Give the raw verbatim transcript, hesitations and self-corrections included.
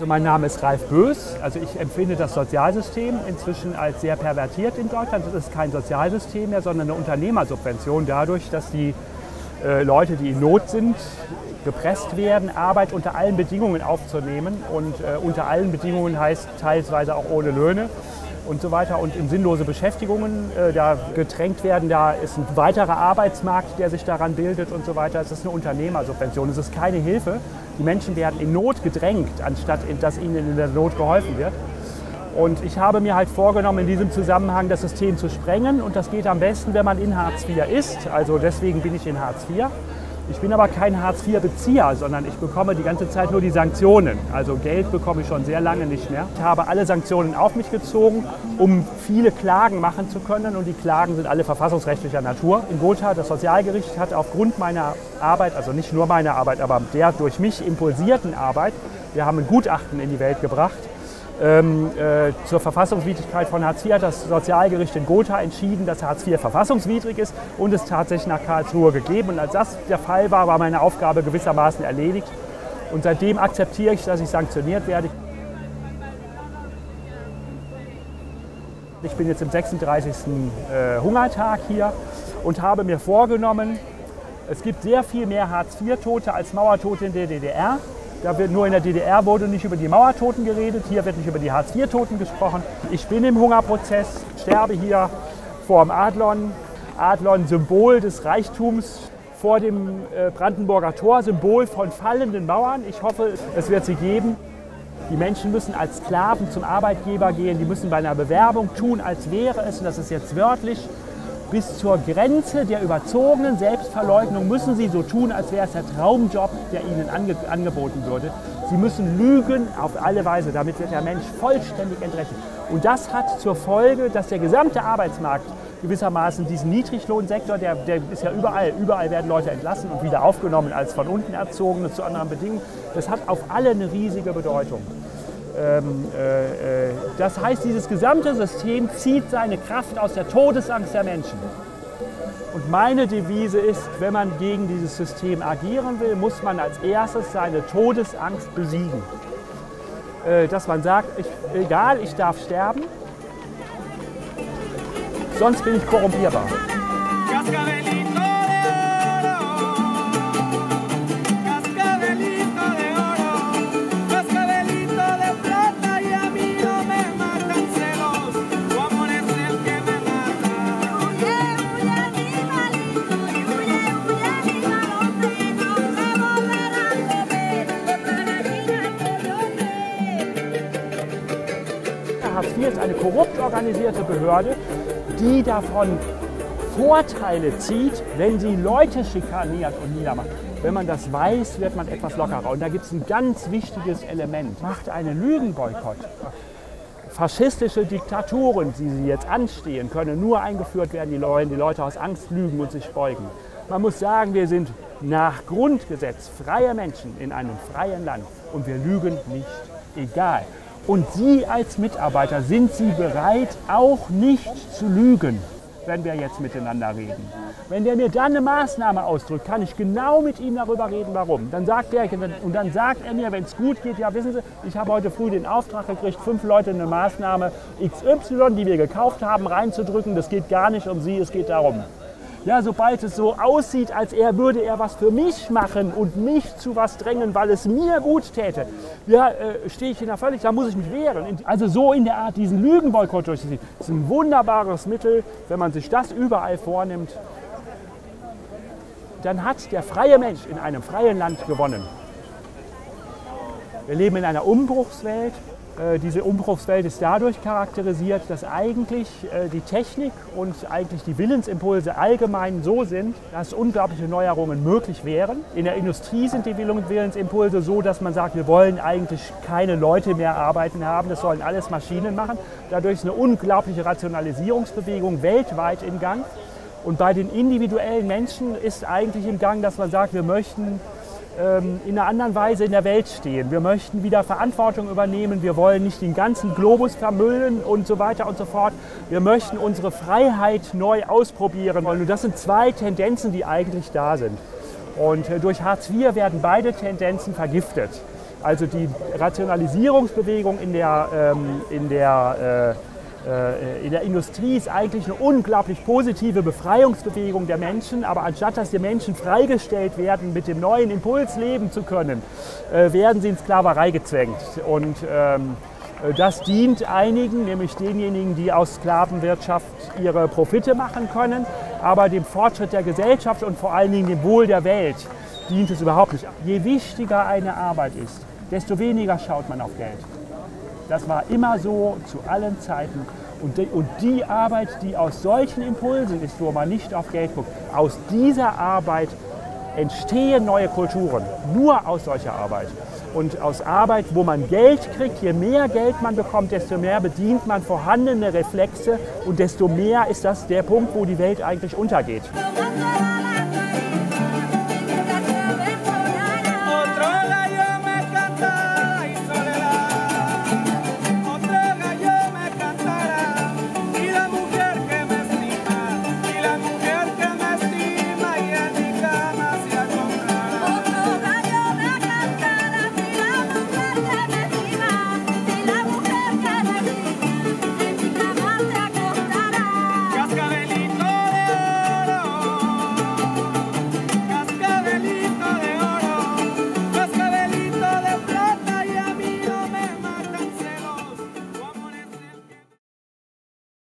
Also mein Name ist Ralph Boes. Also ich empfinde das Sozialsystem inzwischen als sehr pervertiert in Deutschland. Das ist kein Sozialsystem mehr, sondern eine Unternehmersubvention dadurch, dass die äh, Leute, die in Not sind, gepresst werden, Arbeit unter allen Bedingungen aufzunehmen. Und äh, unter allen Bedingungen heißt teilweise auch ohne Löhne und so weiter. Und in sinnlose Beschäftigungen äh, da gedrängt werden. Da ist ein weiterer Arbeitsmarkt, der sich daran bildet und so weiter. Es ist eine Unternehmersubvention. Es ist keine Hilfe. Die Menschen werden in Not gedrängt, anstatt dass ihnen in der Not geholfen wird. Und ich habe mir halt vorgenommen, in diesem Zusammenhang das System zu sprengen. Und das geht am besten, wenn man in Hartz vier ist. Also deswegen bin ich in Hartz vier. Ich bin aber kein Hartz vier Bezieher, sondern ich bekomme die ganze Zeit nur die Sanktionen. Also Geld bekomme ich schon sehr lange nicht mehr. Ich habe alle Sanktionen auf mich gezogen, um viele Klagen machen zu können. Und die Klagen sind alle verfassungsrechtlicher Natur. In Gotha, das Sozialgericht hat aufgrund meiner Arbeit, also nicht nur meiner Arbeit, aber der durch mich impulsierten Arbeit, wir haben ein Gutachten in die Welt gebracht, ähm, äh, zur Verfassungswidrigkeit von Hartz vier hat das Sozialgericht in Gotha entschieden, dass Hartz vier verfassungswidrig ist und es tatsächlich nach Karlsruhe gegeben. Und als das der Fall war, war meine Aufgabe gewissermaßen erledigt. Und seitdem akzeptiere ich, dass ich sanktioniert werde. Ich bin jetzt im sechsunddreißigsten Hungertag hier und habe mir vorgenommen, es gibt sehr viel mehr Hartz vier Tote als Mauertote in der D D R. Da wird nur in der D D R wurde nicht über die Mauertoten geredet, hier wird nicht über die Hartz vier Toten gesprochen. Ich bin im Hungerprozess, sterbe hier vor dem Adlon. Adlon, Symbol des Reichtums, vor dem Brandenburger Tor, Symbol von fallenden Mauern. Ich hoffe, es wird sie geben. Die Menschen müssen als Sklaven zum Arbeitgeber gehen, die müssen bei einer Bewerbung tun, als wäre es, und das ist jetzt wörtlich, bis zur Grenze der überzogenen Selbstverleugnung müssen sie so tun, als wäre es der Traumjob, der ihnen ange angeboten würde. Sie müssen lügen auf alle Weise, damit wird der Mensch vollständig entrechtet. Und das hat zur Folge, dass der gesamte Arbeitsmarkt gewissermaßen diesen Niedriglohnsektor, der, der ist ja überall, überall werden Leute entlassen und wieder aufgenommen als von unten erzogene zu anderen Bedingungen. Das hat auf alle eine riesige Bedeutung. Ähm, äh, äh, das heißt, dieses gesamte System zieht seine Kraft aus der Todesangst der Menschen. Und meine Devise ist, wenn man gegen dieses System agieren will, muss man als erstes seine Todesangst besiegen. Äh, dass man sagt, ich, egal, ich darf sterben, sonst bin ich korrumpierbar. Hartz vier ist eine korrupt organisierte Behörde, die davon Vorteile zieht, wenn sie Leute schikaniert und niedermacht. Wenn man das weiß, wird man etwas lockerer. Und da gibt es ein ganz wichtiges Element. Macht einen Lügenboykott. Faschistische Diktaturen, die sie jetzt anstehen, können nur eingeführt werden, die Leute, die Leute aus Angst lügen und sich beugen. Man muss sagen, wir sind nach Grundgesetz freie Menschen in einem freien Land. Und wir lügen nicht, egal. Und Sie als Mitarbeiter, sind Sie bereit, auch nicht zu lügen, wenn wir jetzt miteinander reden? Wenn der mir dann eine Maßnahme ausdrückt, kann ich genau mit ihm darüber reden, warum. Dann sagt der, und dann sagt er mir, wenn es gut geht, ja wissen Sie, ich habe heute früh den Auftrag gekriegt, fünf Leute eine Maßnahme X Y, die wir gekauft haben, reinzudrücken. Das geht gar nicht um Sie, es geht darum. Ja, sobald es so aussieht, als er würde er was für mich machen und mich zu was drängen, weil es mir gut täte, ja, äh, stehe ich hier völlig, da muss ich mich wehren. Also so in der Art, diesen Lügenboykott durchzuziehen. Das ist ein wunderbares Mittel, wenn man sich das überall vornimmt. Dann hat der freie Mensch in einem freien Land gewonnen. Wir leben in einer Umbruchswelt. Diese Umbruchswelt ist dadurch charakterisiert, dass eigentlich die Technik und eigentlich die Willensimpulse allgemein so sind, dass unglaubliche Neuerungen möglich wären. In der Industrie sind die Willensimpulse so, dass man sagt, wir wollen eigentlich keine Leute mehr arbeiten haben, das sollen alles Maschinen machen. Dadurch ist eine unglaubliche Rationalisierungsbewegung weltweit im Gang. Und bei den individuellen Menschen ist eigentlich im Gang, dass man sagt, wir möchten in einer anderen Weise in der Welt stehen. Wir möchten wieder Verantwortung übernehmen, wir wollen nicht den ganzen Globus vermüllen und so weiter und so fort. Wir möchten unsere Freiheit neu ausprobieren wollen. Und das sind zwei Tendenzen, die eigentlich da sind. Und durch Hartz vier werden beide Tendenzen vergiftet. Also die Rationalisierungsbewegung in der, ähm, in der, äh, äh, in der Industrie ist eigentlich eine unglaublich positive Befreiungsbewegung der Menschen, aber anstatt dass die Menschen freigestellt werden, mit dem neuen Impuls leben zu können, äh, werden sie in Sklaverei gezwängt. Und ähm, das dient einigen, nämlich denjenigen, die aus Sklavenwirtschaft ihre Profite machen können, aber dem Fortschritt der Gesellschaft und vor allen Dingen dem Wohl der Welt dient es überhaupt nicht. Je wichtiger eine Arbeit ist, desto weniger schaut man auf Geld. Das war immer so zu allen Zeiten. Und die, und die Arbeit, die aus solchen Impulsen ist, wo man nicht auf Geld guckt, aus dieser Arbeit entstehen neue Kulturen. Nur aus solcher Arbeit. Und aus Arbeit, wo man Geld kriegt, je mehr Geld man bekommt, desto mehr bedient man vorhandene Reflexe und desto mehr ist das der Punkt, wo die Welt eigentlich untergeht.